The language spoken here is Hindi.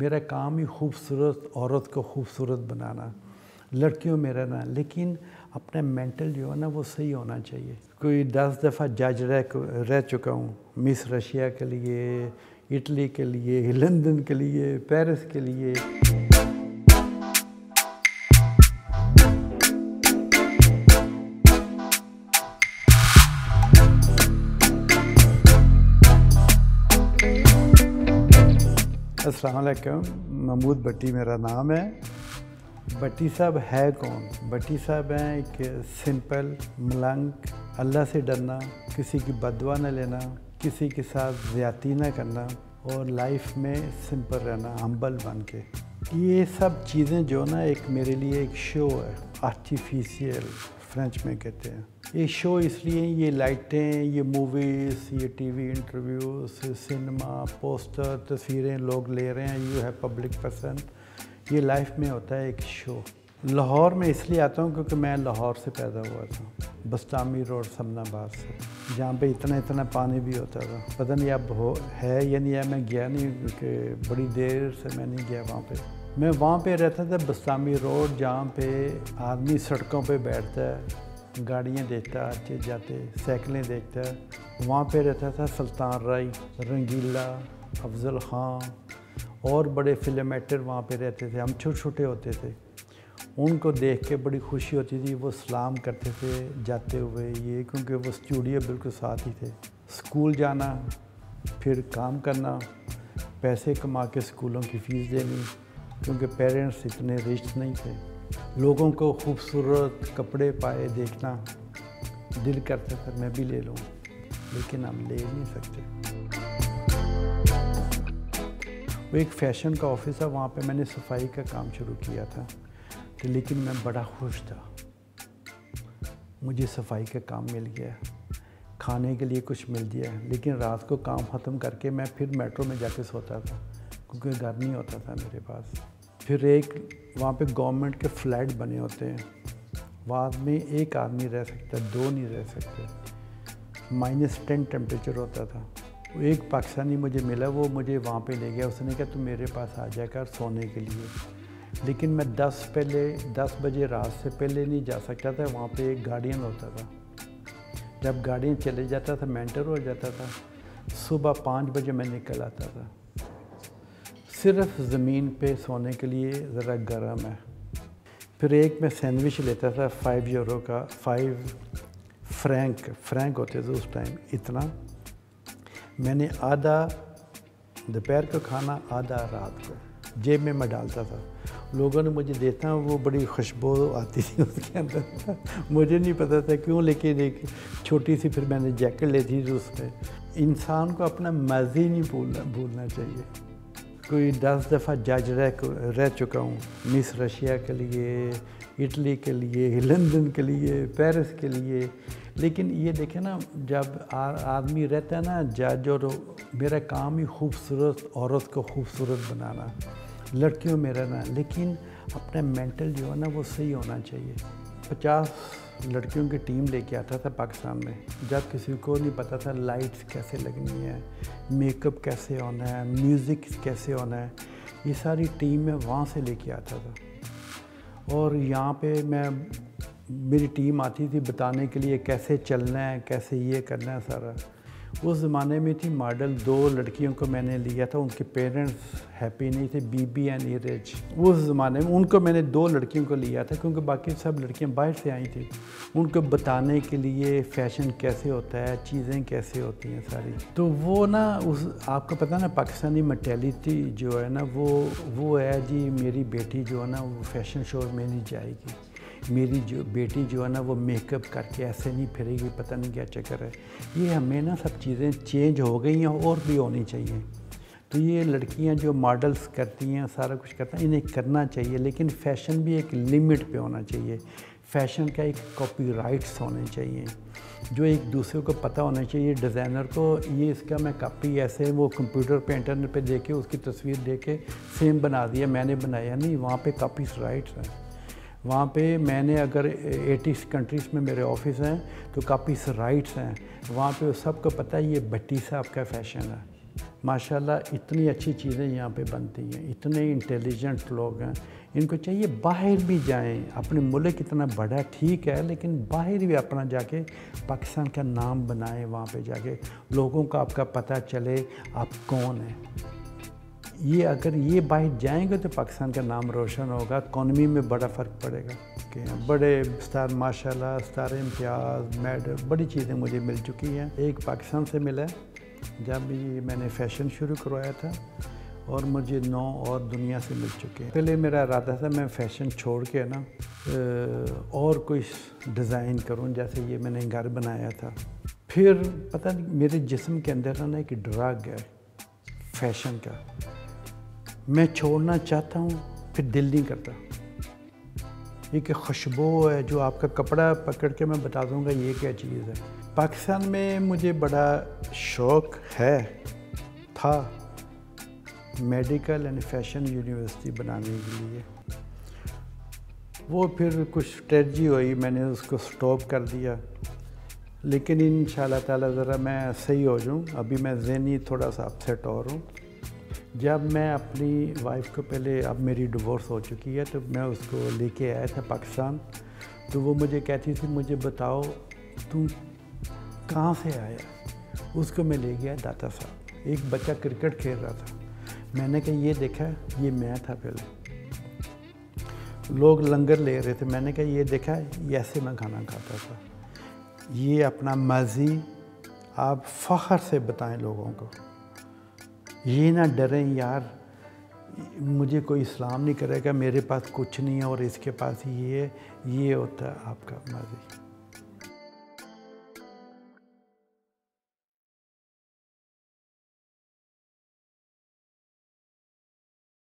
मेरा काम ही खूबसूरत औरत को खूबसूरत बनाना, लड़कियों में रहना, लेकिन अपना मेंटल जो है ना वो सही होना चाहिए। कोई 10 दफ़ा जज रह चुका हूँ, मिस रशिया के लिए, इटली के लिए, लंदन के लिए, पेरिस के लिए। अस्सलामुअलैकुम, महमूद भट्टी मेरा नाम है। भट्टी साहब है कौन? भट्टी साहब हैं एक सिंपल मलंग, अल्लाह से डरना, किसी की बदवा न लेना, किसी के साथ ज़्यादती ना करना और लाइफ में सिंपल रहना, हम्बल बन के। ये सब चीज़ें जो ना एक मेरे लिए एक शो है, आर्टिफिशियल फ्रेंच में कहते हैं। ये शो इसलिए, ये लाइटें, ये मूवीज़, ये टीवी इंटरव्यूज़, सिनेमा, पोस्टर, तस्वीरें लोग ले रहे हैं, यू है पब्लिक पर्सन, ये लाइफ में होता है एक शो। लाहौर में इसलिए आता हूँ क्योंकि मैं लाहौर से पैदा हुआ था, बस्तामी रोड समनाबाद से, जहाँ पे इतना इतना पानी भी होता था। पता नहीं अब हो है या नहीं है, मैं गया नहीं क्योंकि बड़ी देर से मैं नहीं गया वहाँ पे। मैं वहाँ पे रहता था बस्तामी रोड, जहाँ पे आदमी सड़कों पे बैठता है, गाड़ियाँ देखता आते जाते, साइकिलें देखता है। वहाँ पे रहता था सुल्तान राय, रंगीला, अफजल खान और बड़े फिल्म एक्टर वहाँ पे रहते थे। हम छोटे छोटे होते थे, उनको देख के बड़ी खुशी होती थी। वो सलाम करते थे जाते हुए, ये क्योंकि वो स्टूडियो बिल्कुल साथ ही थे। स्कूल जाना, फिर काम करना, पैसे कमा के स्कूलों की फ़ीस देनी, क्योंकि पेरेंट्स इतने रिच नहीं थे। लोगों को खूबसूरत कपड़े पाए देखना दिल करता था मैं भी ले लूँ, लेकिन हम ले नहीं सकते। वो एक फ़ैशन का ऑफिस है, वहाँ पे मैंने सफाई का काम शुरू किया था, लेकिन मैं बड़ा खुश था, मुझे सफाई का काम मिल गया, खाने के लिए कुछ मिल गया। लेकिन रात को काम ख़त्म करके मैं फिर मेट्रो में जाके सोता था, क्योंकि घर नहीं होता था मेरे पास। फिर एक वहाँ पे गवर्नमेंट के फ्लैट बने होते हैं, वहाँ में एक आदमी रह सकता, दो नहीं रह सकते। -10 टेम्परेचर होता था। एक पाकिस्तानी मुझे मिला, वो मुझे वहाँ पे ले गया। उसने कहा तुम मेरे पास आ जाकर सोने के लिए, लेकिन मैं 10 बजे रात से पहले नहीं जा सकता था। वहाँ पे एक गार्डियन होता था, जब गार्डियन चले जाता था मेंटर हो जाता था। सुबह 5 बजे मैं निकल आता था, सिर्फ ज़मीन पे सोने के लिए, ज़रा गर्म है। फिर एक मैं सैंडविच लेता था 5 यूरो का, 5 फ्रैंक होते थे उस टाइम। इतना मैंने आधा दोपहर को खाना, आधा रात को जेब में मैं डालता था। लोगों ने मुझे देखा, वो बड़ी खुशबू आती थी उसके अंदर, मुझे नहीं पता था क्यों, लेकिन एक छोटी सी फिर मैंने जैकेट ले दी उसमें। इंसान को अपना मर्जी नहीं भूलना चाहिए। कोई 10 दफ़ा जज रह चुका हूँ, मिस रशिया के लिए, इटली के लिए, लंदन के लिए, पेरिस के लिए। लेकिन ये देखें ना, जब आदमी रहता है ना जज, और मेरा काम ही खूबसूरत औरत को खूबसूरत बनाना, लड़कियों में रहना, लेकिन अपना मेंटल जो है ना वो सही होना चाहिए। 50 लड़कियों की टीम लेके आता था पाकिस्तान में, जब किसी को नहीं पता था लाइट्स कैसे लगनी है, मेकअप कैसे होना है, म्यूज़िक कैसे होना है, ये सारी टीम में वहाँ से लेके आता था। और यहाँ पे मैं, मेरी टीम आती थी बताने के लिए कैसे चलना है, कैसे ये करना है सारा। उस ज़माने में थी मॉडल, 2 लड़कियों को मैंने लिया था, उनके पेरेंट्स हैप्पी नहीं थे, बीबी एंड ईरेज। उस ज़माने में उनको मैंने 2 लड़कियों को लिया था, क्योंकि बाकी सब लड़कियां बाहर से आई थी। उनको बताने के लिए फ़ैशन कैसे होता है, चीज़ें कैसे होती हैं सारी। तो वो ना उस, आपको पता ना पाकिस्तानी मेंटालिटी जो है ना वो है जी, मेरी बेटी जो है ना वो फैशन शो में नहीं जाएगी, मेरी जो बेटी जो है ना वो मेकअप करके ऐसे नहीं फिरेगी, पता नहीं क्या चक्कर है। ये हमें ना सब चीज़ें चेंज हो गई हैं और भी होनी चाहिए। तो ये लड़कियां जो मॉडल्स करती हैं, सारा कुछ करती हैं, इन्हें करना चाहिए, लेकिन फ़ैशन भी एक लिमिट पे होना चाहिए। फ़ैशन का एक कॉपीराइट्स होने चाहिए, जो एक दूसरे को पता होना चाहिए। डिज़ाइनर को ये इसका मैं कॉपी ऐसे, वो कंप्यूटर पे इंटरनेट पे देके उसकी तस्वीर देके सेम बना दिया, मैंने बनाया नहीं। वहाँ पे कॉपीज राइट्स हैं, वहाँ पे मैंने अगर 80 कंट्रीज़ में मेरे ऑफिस हैं, तो काफ़ी राइट्स हैं। वहाँ पे सबको पता है ये भट्टी साहब का फैशन है, माशाल्लाह इतनी अच्छी चीज़ें यहाँ पे बनती हैं, इतने इंटेलिजेंट लोग हैं, इनको चाहिए बाहर भी जाएं। अपने मुल्क इतना बड़ा ठीक है, लेकिन बाहर भी अपना जाके पाकिस्तान का नाम बनाएं, वहाँ पे जाके लोगों का आपका पता चले आप कौन हैं। ये अगर ये बाहर जाएंगे तो पाकिस्तान का नाम रोशन होगा, इकॉनमी में बड़ा फ़र्क पड़ेगा। के बड़े स्टार माशाल्लाह, स्टार इम्तियाज़, मेडल, बड़ी चीज़ें मुझे मिल चुकी हैं। एक पाकिस्तान से मिला जब भी मैंने फैशन शुरू करवाया था, और मुझे 9 और दुनिया से मिल चुके हैं। पहले मेरा इरादा था मैं फ़ैशन छोड़ के ना और कोई डिज़ाइन करूं, जैसे ये मैंने घर बनाया था। फिर पता नहीं मेरे जिस्म के अंदर ना एक ड्रग है फैशन का, मैं छोड़ना चाहता हूं, फिर दिल नहीं करता। एक खुशबू है जो आपका कपड़ा पकड़ के मैं बता दूँगा ये क्या चीज़ है। पाकिस्तान में मुझे बड़ा शौक़ है था मेडिकल एंड फैशन यूनिवर्सिटी बनाने के लिए, वो फिर कुछ स्ट्रेटजी हुई, मैंने उसको स्टॉप कर दिया। लेकिन इंशाल्लाह ताला ज़रा मैं सही हो जाऊँ, अभी मैं ज़हनी थोड़ा सा अपसेट हो रहा हूँ। जब मैं अपनी वाइफ को पहले, अब मेरी डिवोर्स हो चुकी है, तो मैं उसको लेके आया था पाकिस्तान, तो वो मुझे कहती थी मुझे बताओ तुम कहाँ से आया। उसको मैं ले गया दाता साहब, एक बच्चा क्रिकेट खेल रहा था, मैंने कहा ये देखा ये मैं था। पहले लोग लंगर ले रहे थे, मैंने कहा ये देखा ये ऐसे मैं खाना खाता था। ये अपना माजी आप फ़ख्र से बताएं लोगों को, ये ना डरें यार मुझे कोई इस्लाम नहीं करेगा, मेरे पास कुछ नहीं है और इसके पास ये होता है आपका माजी।